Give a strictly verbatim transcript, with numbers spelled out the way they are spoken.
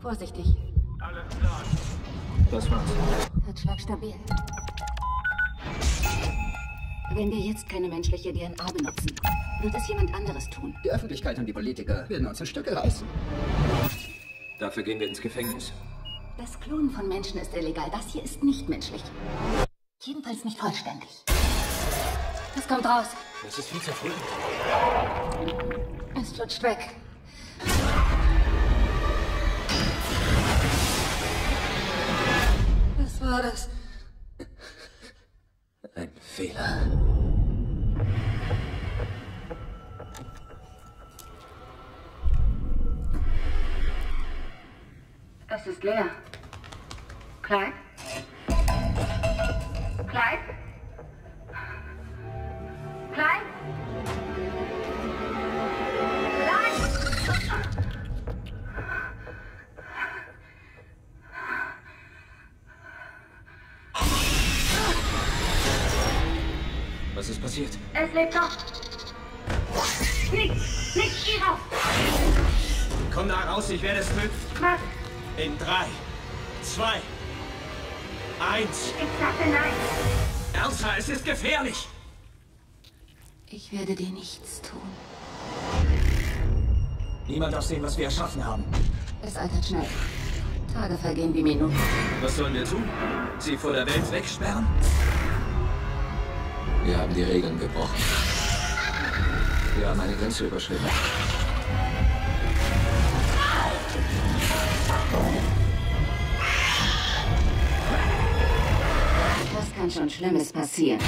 Vorsichtig. Alles klar. Das war's. Herzschlag stabil. Wenn wir jetzt keine menschliche D N A benutzen, wird es jemand anderes tun. Die Öffentlichkeit und die Politiker werden uns in Stücke reißen. Dafür gehen wir ins Gefängnis. Das Klonen von Menschen ist illegal. Das hier ist nicht menschlich. Jedenfalls nicht vollständig. Was kommt raus? Das ist viel zu früh. Es flutscht weg. Was war das? Ein Fehler. Es ist leer. Clyde? Clyde? Clyde? Clyde? Was ist passiert? Es lebt doch. Nick, Nick, geh raus. Komm da raus, ich werde es töten. Was? In drei, zwei, eins. Ich sagte nein. Elsa, es ist gefährlich. Ich werde dir nichts tun. Niemand darf sehen, was wir erschaffen haben. Es altert schnell. Tage vergehen wie Minuten. Was sollen wir tun? Sie vor der Welt wegsperren? Wir haben die Regeln gebrochen. Wir haben eine Grenze überschritten. Das kann schon Schlimmes passieren.